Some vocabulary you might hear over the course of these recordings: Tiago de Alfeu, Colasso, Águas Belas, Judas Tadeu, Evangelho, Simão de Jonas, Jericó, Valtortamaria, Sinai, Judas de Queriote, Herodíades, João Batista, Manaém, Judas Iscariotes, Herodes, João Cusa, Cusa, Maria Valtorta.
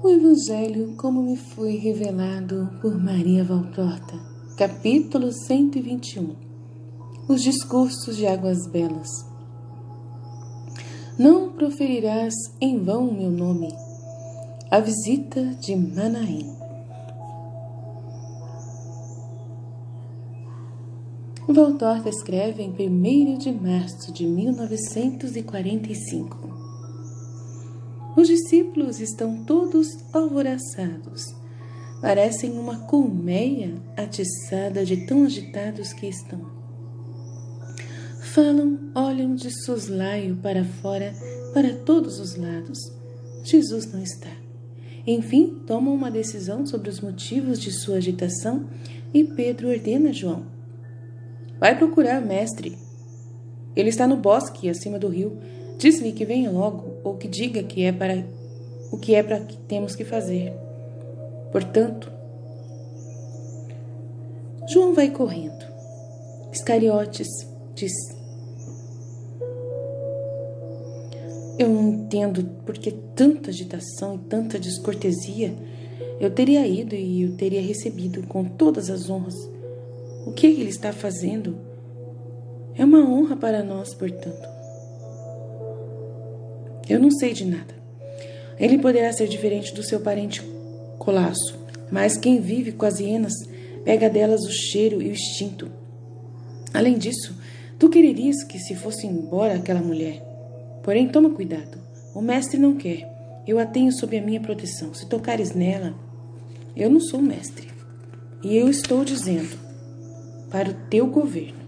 O Evangelho como me foi revelado por Maria Valtorta, capítulo 121. Os discursos de Águas Belas. Não proferirás em vão o meu nome. A visita de Manaém. Valtorta escreve em 1º de março de 1945. Os discípulos estão todos alvoraçados. Parecem uma colmeia atiçada de tão agitados que estão. Falam, olham de soslaio para fora, para todos os lados. Jesus não está. Enfim, tomam uma decisão sobre os motivos de sua agitação e Pedro ordena a João: vai procurar, mestre. Ele está no bosque, acima do rio. Diz-lhe que venha logo, ou que diga que é para o que é para que temos que fazer. Portanto, João vai correndo. Iscariotes diz: eu não entendo por que tanta agitação e tanta descortesia. Eu teria ido e eu teria recebido com todas as honras. O que ele está fazendo? É uma honra para nós, portanto. Eu não sei de nada. Ele poderá ser diferente do seu parente Colasso, mas quem vive com as hienas pega delas o cheiro e o instinto. Além disso, tu quererias que se fosse embora aquela mulher. Porém, toma cuidado. O mestre não quer. Eu a tenho sob a minha proteção. Se tocares nela, eu não sou mestre. E eu estou dizendo para o teu governo.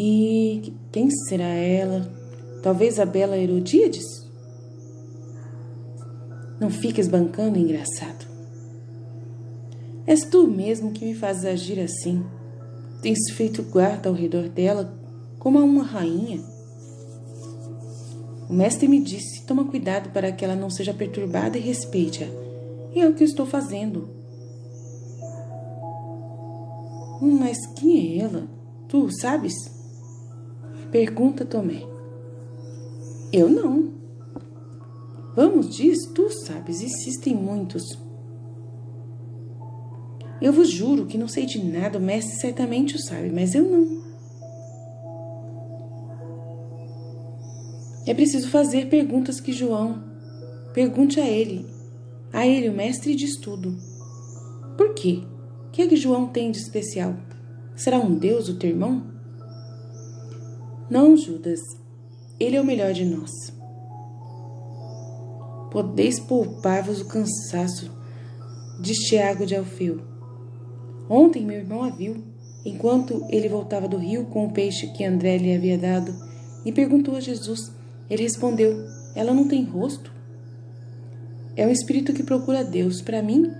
E quem será ela? Talvez a bela Herodíades? Não fiques bancando, engraçado. És tu mesmo que me fazes agir assim. Tens feito guarda ao redor dela como a uma rainha. O mestre me disse: toma cuidado para que ela não seja perturbada e respeite-a. E é o que eu estou fazendo. Mas quem é ela? Tu sabes? Pergunta Tomé. Eu não. Vamos, diz, tu sabes, insistem muitos. Eu vos juro que não sei de nada, o mestre certamente o sabe, mas eu não. É preciso fazer perguntas que João pergunte a ele. A ele, o mestre, diz tudo. Por quê? O que é que João tem de especial? Será um deus o teu irmão? Não, Judas, ele é o melhor de nós. Podeis poupar-vos o cansaço, diz Tiago de Alfeu. Ontem meu irmão a viu, enquanto ele voltava do rio com o peixe que André lhe havia dado, e perguntou a Jesus. Ele respondeu: ela não tem rosto. É um espírito que procura Deus. Para mim,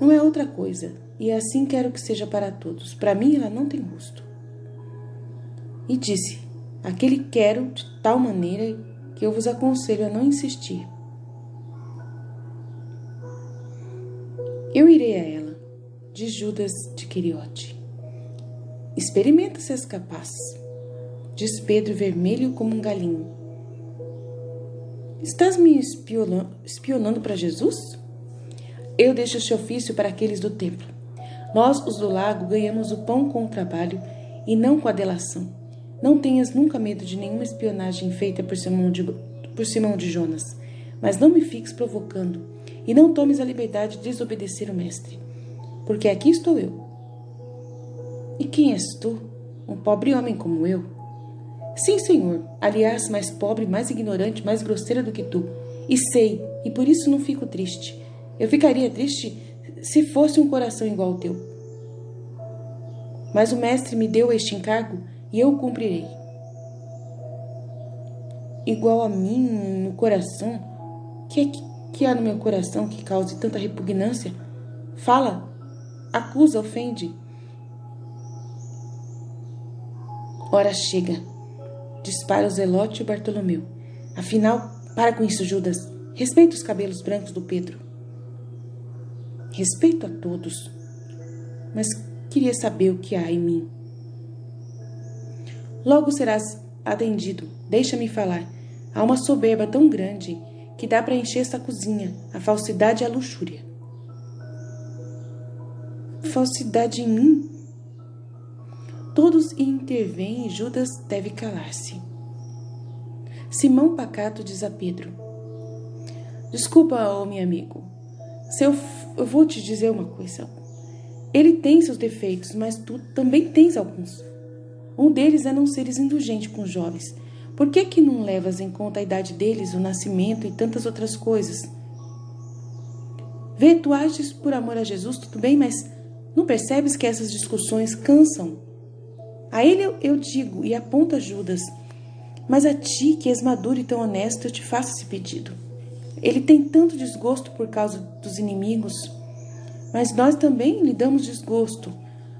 não é outra coisa, e assim quero que seja para todos. Para mim, ela não tem rosto. E disse: aquele quero de tal maneira que eu vos aconselho a não insistir. Eu irei a ela, de Judas de Queriote. Experimenta se és capaz, diz Pedro, vermelho como um galinho. Estás me espionando para Jesus? Eu deixo este ofício para aqueles do templo. Nós, os do lago, ganhamos o pão com o trabalho e não com a delação. Não tenhas nunca medo de nenhuma espionagem feita por Simão de Jonas, mas não me fiques provocando e não tomes a liberdade de desobedecer o mestre, porque aqui estou eu. E quem és tu? Um pobre homem como eu? Sim, senhor, aliás, mais pobre, mais ignorante, mais grosseira do que tu, e sei, e por isso não fico triste. Eu ficaria triste se fosse um coração igual ao teu. Mas o mestre me deu este encargo e eu o cumprirei. Igual a mim no coração, que há no meu coração que cause tanta repugnância? Fala, acusa, ofende. Ora chega, dispara o Zelote e o Bartolomeu. Afinal, para com isso, Judas. Respeita os cabelos brancos do Pedro. Respeito a todos, mas queria saber o que há em mim. Logo serás atendido. Deixa-me falar. Há uma soberba tão grande que dá para encher essa cozinha, a falsidade e a luxúria. Falsidade em mim? Todos intervêm e Judas deve calar-se. Simão Pacato diz a Pedro: Desculpa, ô meu amigo, eu vou te dizer uma coisa. Ele tem seus defeitos, mas tu também tens alguns. Um deles é não seres indulgente com os jovens. Por que que não levas em conta a idade deles, o nascimento e tantas outras coisas? Vê, tu ages por amor a Jesus, tudo bem, mas não percebes que essas discussões cansam? A ele eu digo e aponta Judas, mas a ti, que és maduro e tão honesto, eu te faço esse pedido. Ele tem tanto desgosto por causa dos inimigos, mas nós também lhe damos desgosto.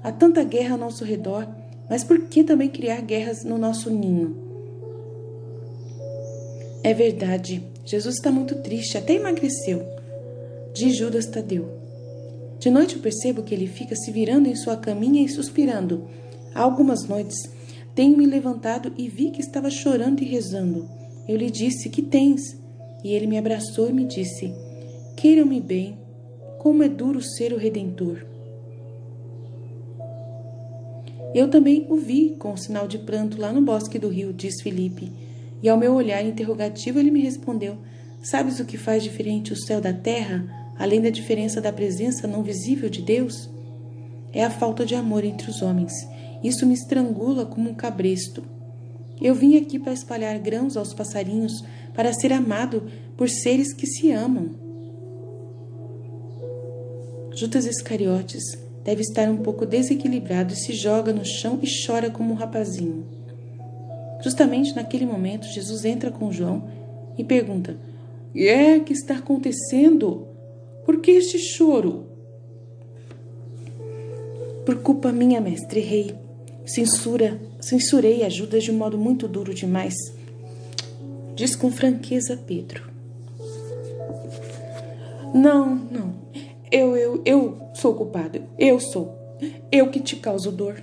Há tanta guerra ao nosso redor, mas por que também criar guerras no nosso ninho? É verdade, Jesus está muito triste, até emagreceu, diz Judas Tadeu. De noite eu percebo que ele fica se virando em sua caminha e suspirando. Há algumas noites tenho me levantado e vi que estava chorando e rezando. Eu lhe disse: que tens? E ele me abraçou e me disse: queiram-me bem, como é duro ser o Redentor. Eu também o vi com um sinal de pranto lá no bosque do rio, diz Felipe. E ao meu olhar interrogativo ele me respondeu: sabes o que faz diferente o céu da terra, além da diferença da presença não visível de Deus? É a falta de amor entre os homens. Isso me estrangula como um cabresto. Eu vim aqui para espalhar grãos aos passarinhos, para ser amado por seres que se amam. Judas Iscariotes deve estar um pouco desequilibrado e se joga no chão e chora como um rapazinho. Justamente naquele momento, Jesus entra com João e pergunta: O que está acontecendo? Por que este choro? Por culpa minha, mestre rei, censurei a Judas de um modo muito duro demais, diz com franqueza Pedro. Não, eu sou culpado, eu que te causo dor.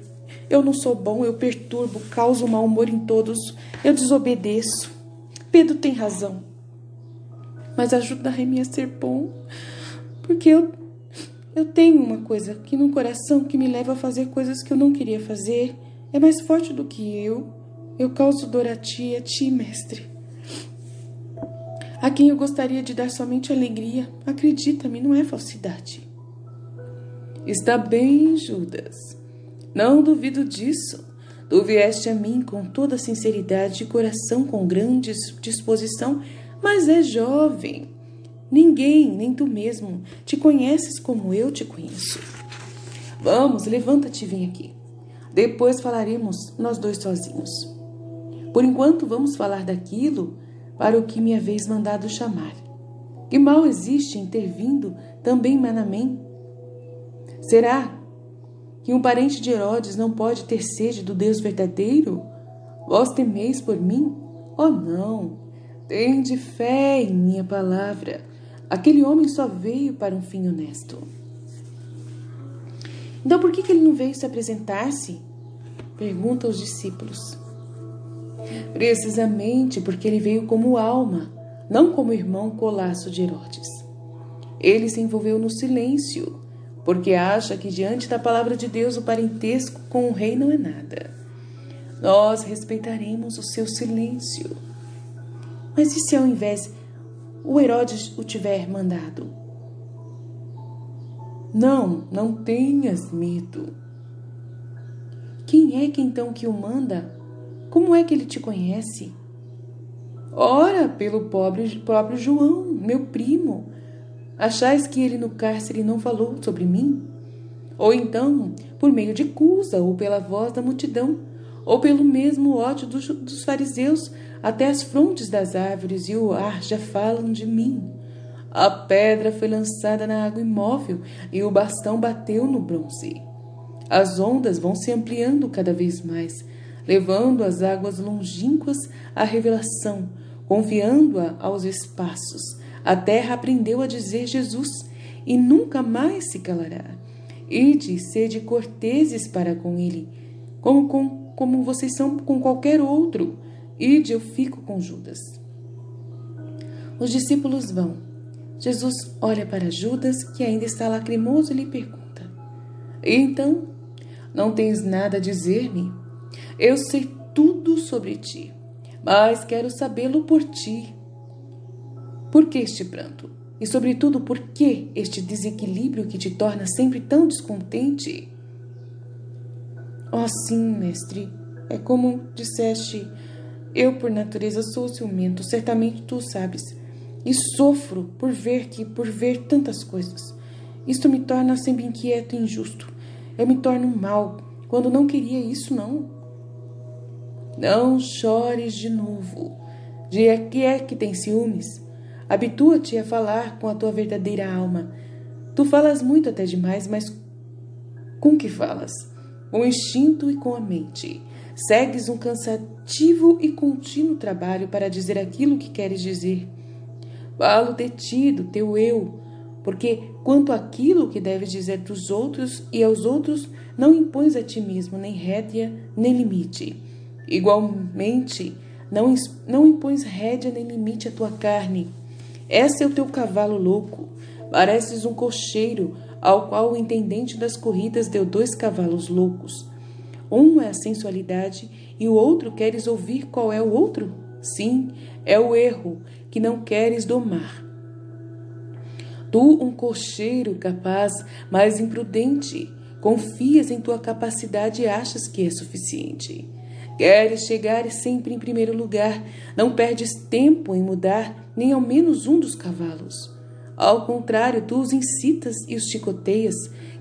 Eu não sou bom, eu perturbo, causo mau humor em todos, eu desobedeço. Pedro tem razão. Mas ajuda-me a ser bom, porque eu tenho uma coisa aqui no coração que me leva a fazer coisas que eu não queria fazer. É mais forte do que eu. Eu causo dor a ti, mestre, a quem eu gostaria de dar somente alegria. Acredita-me, não é falsidade. Está bem, Judas. Não duvido disso. Tu vieste a mim com toda sinceridade de coração, com grande disposição, mas é jovem. Ninguém, nem tu mesmo, te conheces como eu te conheço. Vamos, levanta-te e vem aqui. Depois falaremos nós dois sozinhos. Por enquanto, vamos falar daquilo para o que me haveis mandado chamar. Que mal existe em ter vindo também Manaém? Será que um parente de Herodes não pode ter sede do Deus verdadeiro? Vós temeis por mim? Oh, não! Tende fé em minha palavra. Aquele homem só veio para um fim honesto. Então, por que ele não veio se apresentar-se? Pergunta aos discípulos. Precisamente porque ele veio como alma, não como irmão Colasso de Herodes. Ele se envolveu no silêncio, porque acha que diante da palavra de Deus o parentesco com o rei não é nada. Nós respeitaremos o seu silêncio. Mas e se ao invés o Herodes o tiver mandado? Não tenhas medo. Quem é que então que o manda? Como é que ele te conhece? Ora, pelo próprio João, meu primo. Achais que ele no cárcere não falou sobre mim? Ou então, por meio de Cusa, ou pela voz da multidão, ou pelo mesmo ódio dos fariseus, até as frontes das árvores e o ar já falam de mim. A pedra foi lançada na água imóvel e o bastão bateu no bronze. As ondas vão se ampliando cada vez mais, levando as águas longínquas à revelação, confiando-a aos espaços. A terra aprendeu a dizer Jesus e nunca mais se calará. Ide, sede corteses para com ele, como vocês são com qualquer outro. Ide, eu fico com Judas. Os discípulos vão. Jesus olha para Judas, que ainda está lacrimoso, e lhe pergunta: "E então, não tens nada a dizer-me? Eu sei tudo sobre ti, mas quero sabê-lo por ti. Por que este pranto? E, sobretudo, por que este desequilíbrio que te torna sempre tão descontente?" "Oh, sim, mestre, é como disseste, eu por natureza sou ciumento, certamente tu o sabes, e sofro por ver tantas coisas. Isto me torna sempre inquieto e injusto. Eu me torno mal, quando não queria isso, não." "Não chores de novo. De que é que tem ciúmes? Habitua-te a falar com a tua verdadeira alma. Tu falas muito até demais, mas com que falas? Com o instinto e com a mente. Segues um cansativo e contínuo trabalho para dizer aquilo que queres dizer. Falo de ti, do teu eu, porque quanto àquilo que deves dizer dos outros e aos outros, não impões a ti mesmo nem rédea nem limite. Igualmente, não impões rédea nem limite à tua carne. Essa é o teu cavalo louco. Pareces um cocheiro ao qual o intendente das corridas deu 2 cavalos loucos. Um é a sensualidade e o outro queres ouvir qual é o outro? Sim, é o erro que não queres domar. Tu, um cocheiro capaz, mas imprudente, confias em tua capacidade e achas que é suficiente. Queres chegar sempre em primeiro lugar, não perdes tempo em mudar nem ao menos um dos cavalos. Ao contrário, tu os incitas e os chicoteias.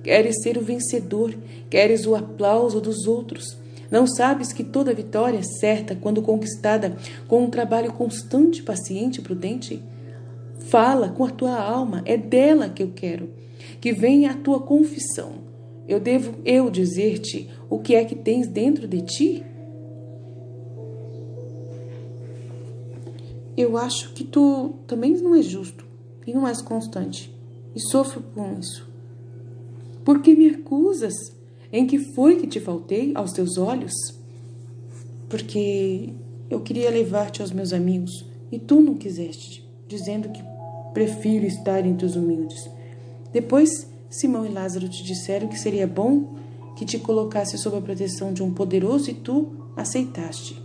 Queres ser o vencedor, queres o aplauso dos outros. Não sabes que toda vitória é certa quando conquistada com um trabalho constante, paciente e prudente? Fala com a tua alma, é dela que eu quero que venha a tua confissão. Devo eu dizer-te o que é que tens dentro de ti?" "Eu acho que tu também não és justo e não és constante, e sofro com isso." "Por que me acusas? Em que foi que te faltei aos teus olhos?" "Porque eu queria levar-te aos meus amigos, e tu não quiseste, dizendo que prefiro estar entre os humildes. Depois, Simão e Lázaro te disseram que seria bom que te colocasse sob a proteção de um poderoso, e tu aceitaste.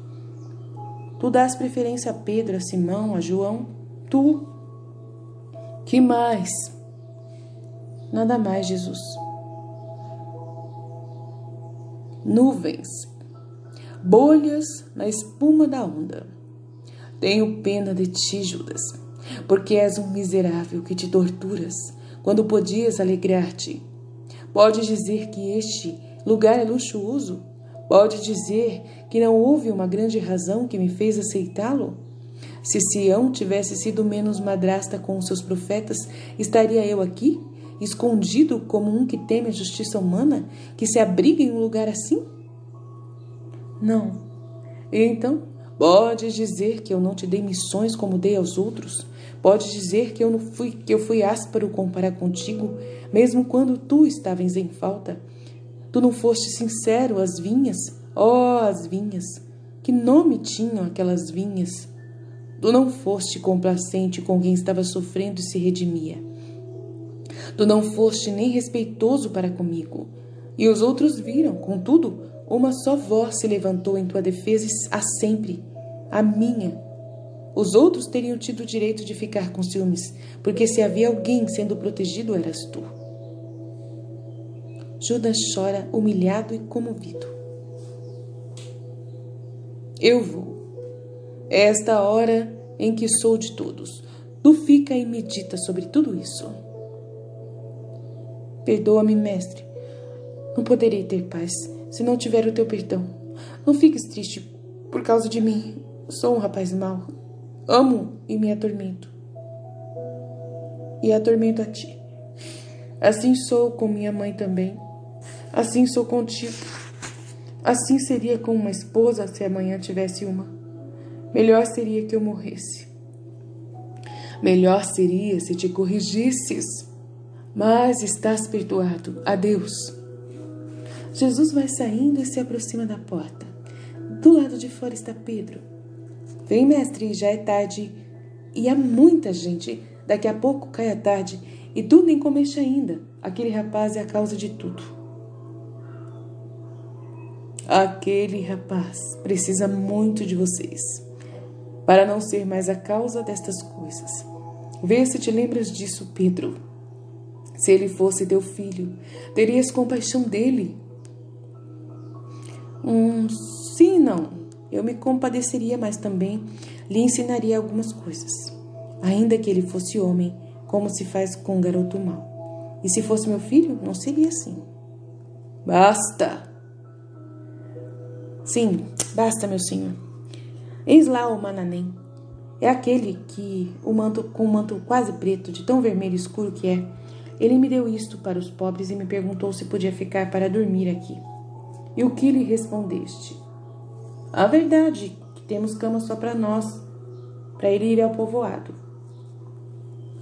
Tu dás preferência a Pedro, a Simão, a João, tu... Que mais?" "Nada mais, Jesus." Nuvens, bolhas na espuma da onda. Tenho pena de ti, Judas, porque és um miserável que te torturas, quando podias alegrar-te. Podes dizer que este lugar é luxuoso? Podes dizer que não houve uma grande razão que me fez aceitá-lo? Se Sião tivesse sido menos madrasta com os seus profetas, estaria eu aqui, escondido como um que teme a justiça humana, que se abriga em um lugar assim? Não. E então, podes dizer que eu não te dei missões como dei aos outros? Podes dizer que eu fui áspero comparar contigo, mesmo quando tu estavas em falta? Tu não foste sincero às vinhas? Oh, as vinhas! Que nome tinham aquelas vinhas? Tu não foste complacente com quem estava sofrendo e se redimia. Tu não foste nem respeitoso para comigo. E os outros viram, contudo, uma só voz se levantou em tua defesa a sempre, a minha. Os outros teriam tido o direito de ficar com ciúmes, porque se havia alguém sendo protegido, eras tu. Judas chora, humilhado e comovido. Eu vou. É esta hora em que sou de todos. Tu fica e medita sobre tudo isso. Perdoa-me, mestre. Não poderei ter paz se não tiver o teu perdão. Não fiques triste por causa de mim. Sou um rapaz mau. Amo e me atormento. E atormento a ti. Assim sou com minha mãe também. Assim sou contigo. Assim seria com uma esposa se amanhã tivesse uma. Melhor seria que eu morresse. Melhor seria se te corrigisses. Mas estás perdoado. Adeus. Jesus vai saindo e se aproxima da porta. Do lado de fora está Pedro. Vem, mestre, já é tarde. E há muita gente. Daqui a pouco cai a tarde e tu nem comeste ainda. Aquele rapaz é a causa de tudo. Aquele rapaz precisa muito de vocês, para não ser mais a causa destas coisas. Vê se te lembras disso, Pedro. Se ele fosse teu filho, terias compaixão dele? Sim, não. Eu me compadeceria, mas também lhe ensinaria algumas coisas. Ainda que ele fosse homem, como se faz com um garoto mau. E se fosse meu filho, não seria assim. Basta! Sim, basta, meu senhor. Eis lá o Manaém. É aquele que, com o manto quase preto, de tão vermelho escuro que é, ele me deu isto para os pobres e me perguntou se podia ficar para dormir aqui. E o que lhe respondeste? A verdade, que temos cama só para nós, para ele ir ao povoado.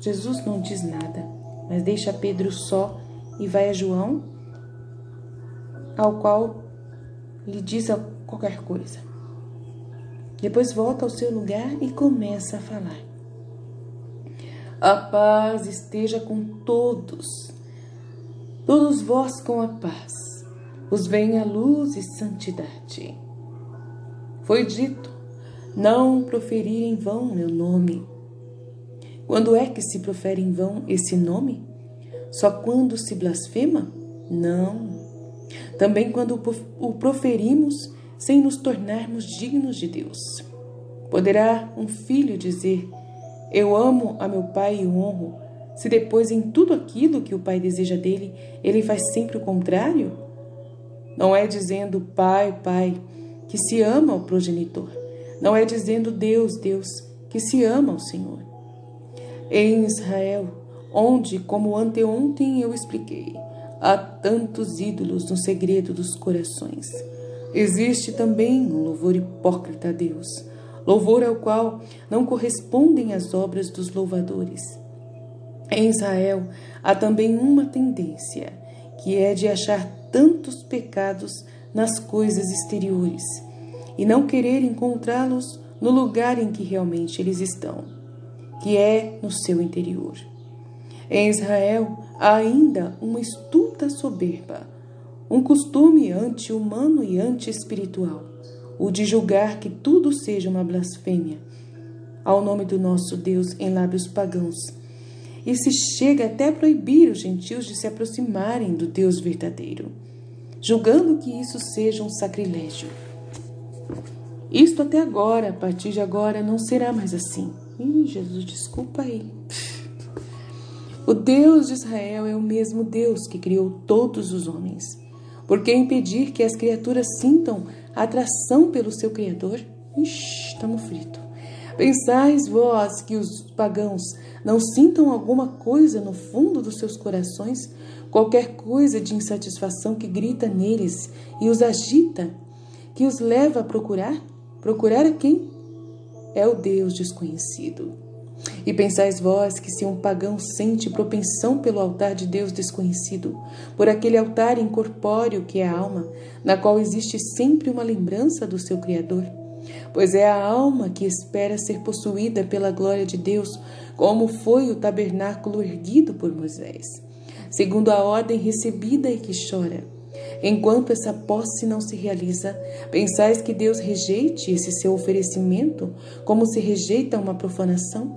Jesus não diz nada, mas deixa Pedro só e vai a João, ao qual lhe diz qualquer coisa. Depois volta ao seu lugar e começa a falar. A paz esteja com todos, todos vós com a paz. Os venha a luz e santidade. Foi dito, não proferir em vão meu nome. Quando é que se profere em vão esse nome? Só quando se blasfema? Não. Também quando o proferimos sem nos tornarmos dignos de Deus. Poderá um filho dizer, eu amo a meu pai e o honro, se depois em tudo aquilo que o pai deseja dele, ele faz sempre o contrário? Não é dizendo pai, pai, que se ama ao progenitor. Não é dizendo Deus, Deus, que se ama ao Senhor. Em Israel, onde, como anteontem eu expliquei, há tantos ídolos no segredo dos corações, existe também um louvor hipócrita a Deus, louvor ao qual não correspondem as obras dos louvadores. Em Israel, há também uma tendência, que é de achar tantos pecados nas coisas exteriores, e não querer encontrá-los no lugar em que realmente eles estão, que é no seu interior. Em Israel há ainda uma estulta soberba, um costume anti-humano e anti-espiritual, o de julgar que tudo seja uma blasfêmia ao nome do nosso Deus em lábios pagãos, e se chega até a proibir os gentios de se aproximarem do Deus verdadeiro, julgando que isso seja um sacrilégio. Isto até agora, a partir de agora, não será mais assim. Jesus, desculpa aí. O Deus de Israel é o mesmo Deus que criou todos os homens. Por que impedir que as criaturas sintam atração pelo seu Criador? Estamos fritos. Pensais vós que os pagãos não sintam alguma coisa no fundo dos seus corações, qualquer coisa de insatisfação que grita neles e os agita, que os leva a procurar? Procurar a quem? É o Deus desconhecido. E pensais vós que se um pagão sente propensão pelo altar de Deus desconhecido, por aquele altar incorpóreo que é a alma, na qual existe sempre uma lembrança do seu Criador? Pois é a alma que espera ser possuída pela glória de Deus, como foi o tabernáculo erguido por Moisés, segundo a ordem recebida e que chora. Enquanto essa posse não se realiza, pensais que Deus rejeite esse seu oferecimento como se rejeita uma profanação?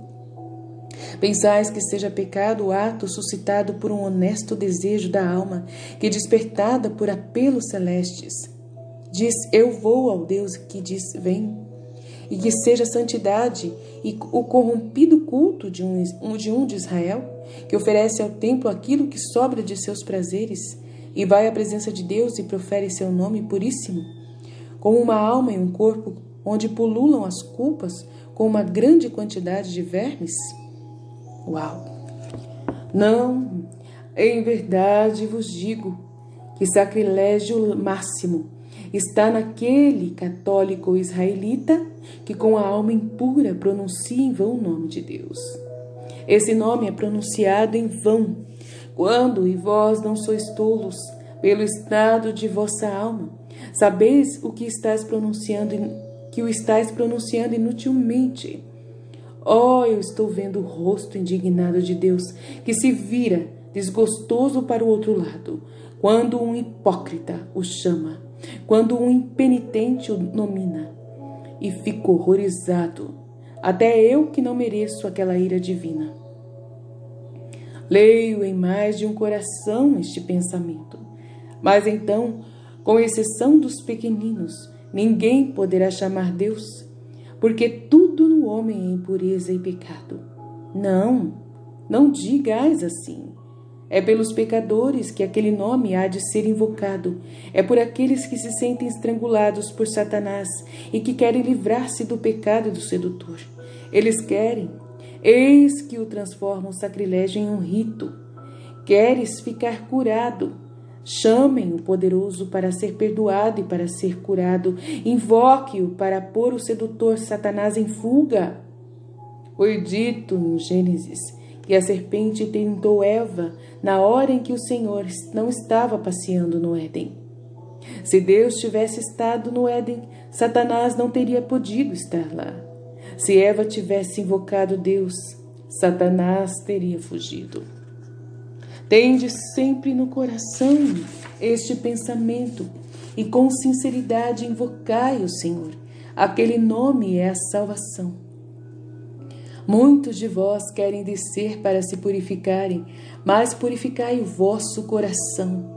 Pensais que seja pecado o ato suscitado por um honesto desejo da alma, que despertada por apelos celestes, diz, eu vou ao Deus que diz, vem, e que seja santidade e o corrompido culto de um de Israel, que oferece ao templo aquilo que sobra de seus prazeres, e vai à presença de Deus e profere seu nome puríssimo, com uma alma e um corpo onde pululam as culpas com uma grande quantidade de vermes? Uau! Não, em verdade vos digo que sacrilégio máximo está naquele católico israelita que com a alma impura pronuncia em vão o nome de Deus. Esse nome é pronunciado em vão, quando, e vós não sois tolos, pelo estado de vossa alma, sabeis o que o estáis pronunciando inutilmente. Oh, eu estou vendo o rosto indignado de Deus, que se vira desgostoso para o outro lado, quando um hipócrita o chama, quando um impenitente o nomina, e fico horrorizado, até eu que não mereço aquela ira divina. Leio em mais de um coração este pensamento, mas então, com exceção dos pequeninos, ninguém poderá chamar Deus, porque tudo no homem é impureza e pecado. Não, não digais assim. É pelos pecadores que aquele nome há de ser invocado. É por aqueles que se sentem estrangulados por Satanás e que querem livrar-se do pecado e do sedutor. Eles querem. Eis que o transformam o sacrilégio em um rito. Queres ficar curado? Chamem o poderoso para ser perdoado e para ser curado. Invoque-o para pôr o sedutor Satanás em fuga. Foi dito no Gênesis que a serpente tentou Eva na hora em que o Senhor não estava passeando no Éden. Se Deus tivesse estado no Éden, Satanás não teria podido estar lá. Se Eva tivesse invocado Deus, Satanás teria fugido. Tende sempre no coração este pensamento e com sinceridade invocai o Senhor. Aquele nome é a salvação. Muitos de vós querem descer para se purificarem, mas purificai o vosso coração.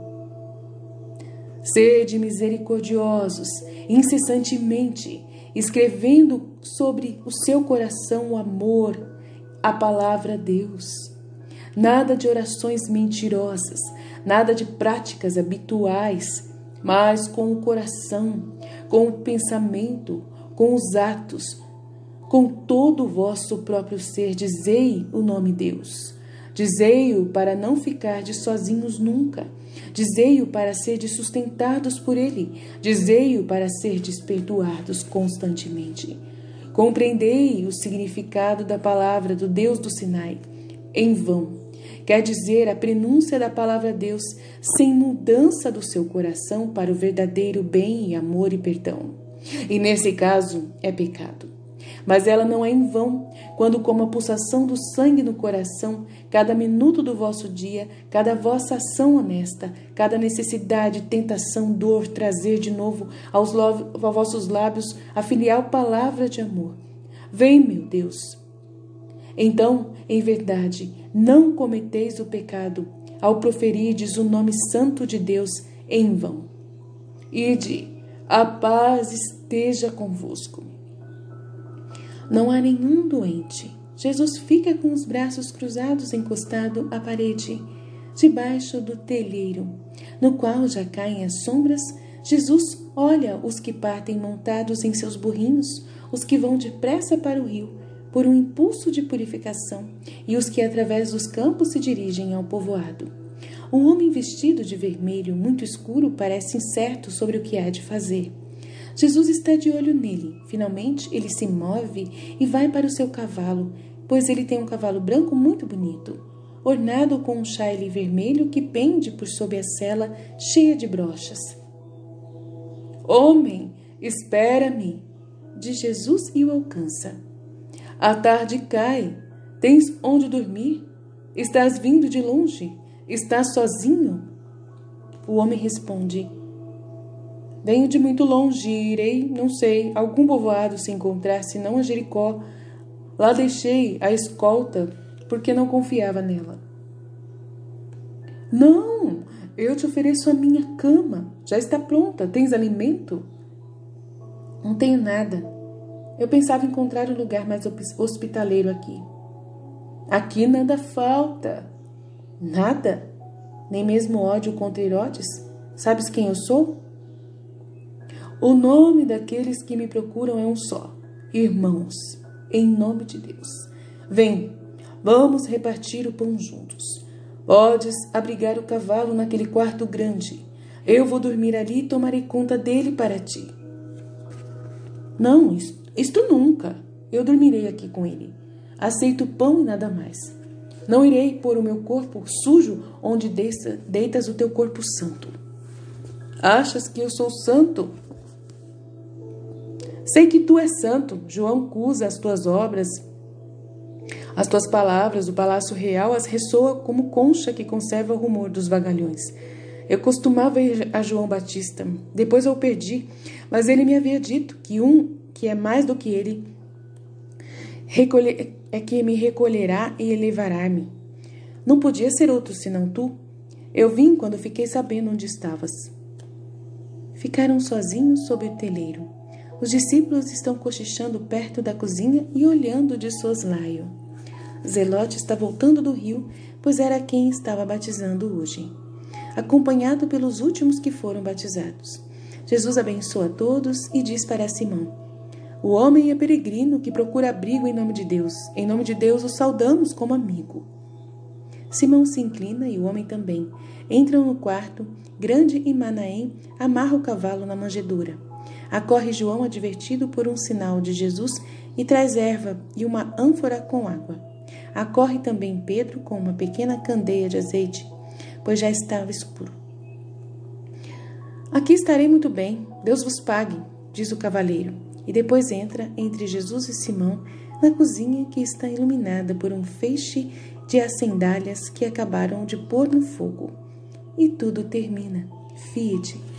Sede misericordiosos, incessantemente, escrevendo sobre o seu coração o amor, a palavra Deus. Nada de orações mentirosas, nada de práticas habituais, mas com o coração, com o pensamento, com os atos, com todo o vosso próprio ser, dizei o nome Deus. Dizei-o para não ficardes sozinhos nunca. Dizei-o para serdes sustentados por Ele. Dizei-o para serdes perdoados constantemente. Compreendei o significado da palavra do Deus do Sinai. Em vão. Quer dizer a prenúncia da palavra Deus sem mudança do seu coração para o verdadeiro bem e amor e perdão. E nesse caso é pecado. Mas ela não é em vão, quando como a pulsação do sangue no coração, cada minuto do vosso dia, cada vossa ação honesta, cada necessidade, tentação, dor, trazer de novo aos vossos lábios a filial palavra de amor. Vem, meu Deus! Então, em verdade, não cometeis o pecado ao proferirdes o nome santo de Deus em vão. Ide, a paz esteja convosco. Não há nenhum doente. Jesus fica com os braços cruzados encostado à parede, debaixo do telheiro, no qual já caem as sombras. Jesus olha os que partem montados em seus burrinhos, os que vão depressa para o rio, por um impulso de purificação, e os que através dos campos se dirigem ao povoado. Um homem vestido de vermelho muito escuro parece incerto sobre o que há de fazer. Jesus está de olho nele. Finalmente, ele se move e vai para o seu cavalo, pois ele tem um cavalo branco muito bonito, ornado com um xaile vermelho que pende por sob a sela cheia de brochas. Homem, espera-me! Diz Jesus e o alcança. A tarde cai. Tens onde dormir? Estás vindo de longe? Estás sozinho? O homem responde: venho de muito longe e irei, não sei, algum povoado se encontrar, senão a Jericó. Lá deixei a escolta, porque não confiava nela. Não, eu te ofereço a minha cama. Já está pronta. Tens alimento? Não tenho nada. Eu pensava encontrar um lugar mais hospitaleiro aqui. Aqui nada falta. Nada? Nem mesmo ódio contra Herodes? Sabes quem eu sou? O nome daqueles que me procuram é um só. Irmãos, em nome de Deus. Vem, vamos repartir o pão juntos. Podes abrigar o cavalo naquele quarto grande. Eu vou dormir ali e tomarei conta dele para ti. Não, isto nunca. Eu dormirei aqui com ele. Aceito o pão e nada mais. Não irei pôr o meu corpo sujo onde deitas o teu corpo santo. Achas que eu sou santo? Sei que tu és santo, João Cusa as tuas obras, As tuas palavras do Palácio Real as ressoa como concha que conserva o rumor dos vagalhões. Eu costumava ir a João Batista, depois eu o perdi, mas ele me havia dito que um que é mais do que ele é que me recolherá e elevará-me. Não podia ser outro senão tu. Eu vim quando fiquei sabendo onde estavas. Ficaram sozinhos sob o teleiro. Os discípulos estão cochichando perto da cozinha e olhando de soslaio. Zelote está voltando do rio, pois era quem estava batizando hoje, acompanhado pelos últimos que foram batizados. Jesus abençoa a todos e diz para Simão: o homem é peregrino que procura abrigo em nome de Deus. Em nome de Deus o saudamos como amigo. Simão se inclina e o homem também. Entram no quarto, Grande e Manaém amarra o cavalo na manjedoura. Acorre João advertido por um sinal de Jesus e traz erva e uma ânfora com água. Acorre também Pedro com uma pequena candeia de azeite, pois já estava escuro. Aqui estarei muito bem, Deus vos pague, diz o cavaleiro, e depois entra entre Jesus e Simão na cozinha que está iluminada por um feixe de acendalhas que acabaram de pôr no fogo. E tudo termina. Fiat.